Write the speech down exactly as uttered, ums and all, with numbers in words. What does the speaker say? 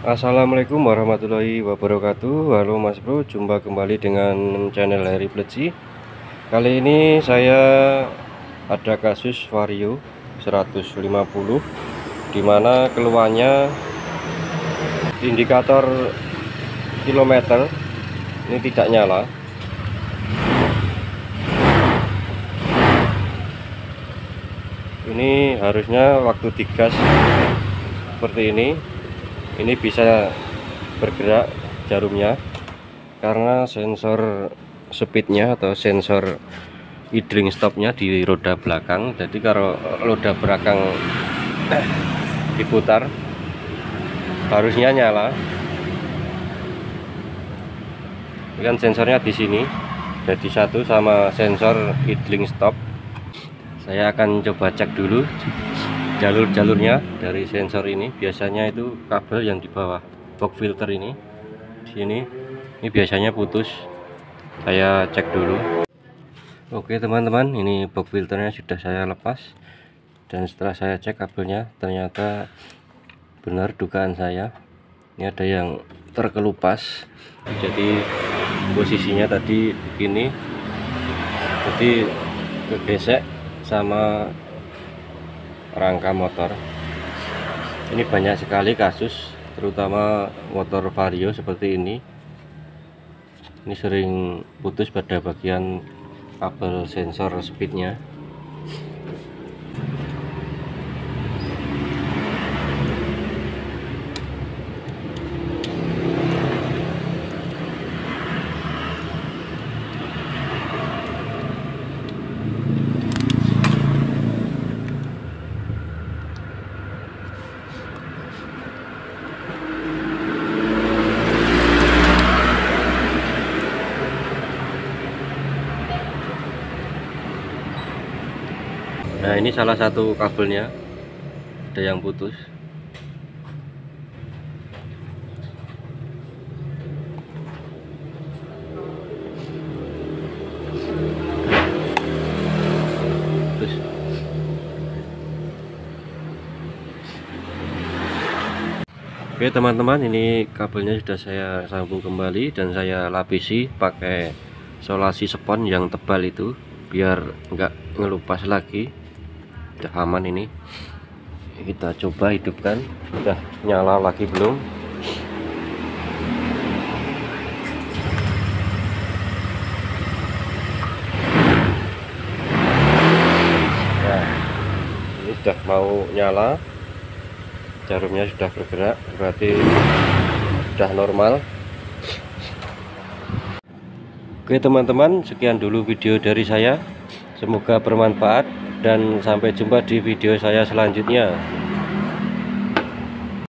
Assalamualaikum warahmatullahi wabarakatuh. Halo Mas Bro, jumpa kembali dengan channel Heri Pleci. Kali ini saya ada kasus Vario seratus lima puluh, dimana keluarnya indikator kilometer ini tidak nyala. Ini harusnya waktu digas seperti ini, ini bisa bergerak jarumnya karena sensor speednya atau sensor idling stopnya di roda belakang. Jadi kalau roda belakang diputar harusnya nyala, kan sensornya di sini jadi satu sama sensor idling stop. Saya akan coba cek dulu jalur-jalurnya dari sensor ini. Biasanya itu kabel yang di bawah box filter ini di sini ini biasanya putus. Saya cek dulu. Oke teman-teman, ini box filternya sudah saya lepas, dan setelah saya cek kabelnya ternyata benar dugaan saya, ini ada yang terkelupas. Jadi posisinya tadi ini jadi kegesek sama rangka motor. Ini banyak sekali kasus, terutama motor Vario seperti ini ini sering putus pada bagian kabel sensor speednya. Nah, ini salah satu kabelnya ada yang putus. Putus. Oke teman-teman, ini kabelnya sudah saya sambung kembali dan saya lapisi pakai solasi spons yang tebal itu biar nggak ngelupas lagi. Udah aman, ini kita coba hidupkan. Udah nyala lagi belum? Nah, ini sudah mau nyala, jarumnya sudah bergerak, berarti sudah normal. Oke teman-teman, sekian dulu video dari saya, semoga bermanfaat. Dan sampai jumpa di video saya selanjutnya.